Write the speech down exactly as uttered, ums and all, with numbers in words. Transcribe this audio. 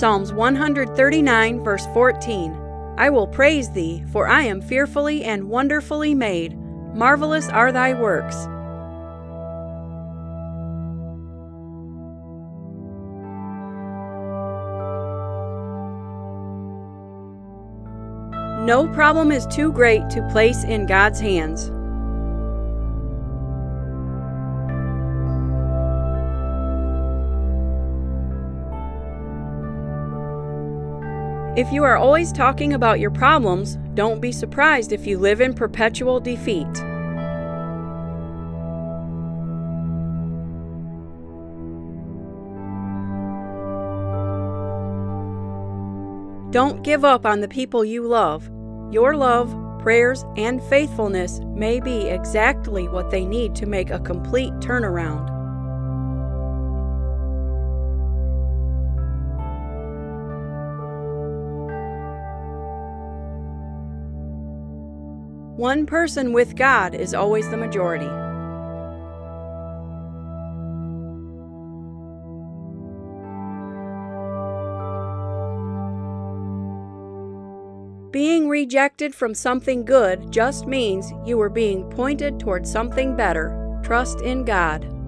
Psalms one thirty-nine, verse fourteen. I will praise thee, for I am fearfully and wonderfully made. Marvelous are thy works. No problem is too great to place in God's hands. If you are always talking about your problems, don't be surprised if you live in perpetual defeat. Don't give up on the people you love. Your love, prayers, and faithfulness may be exactly what they need to make a complete turnaround. One person with God is always the majority. Being rejected from something good just means you were being pointed toward something better. Trust in God.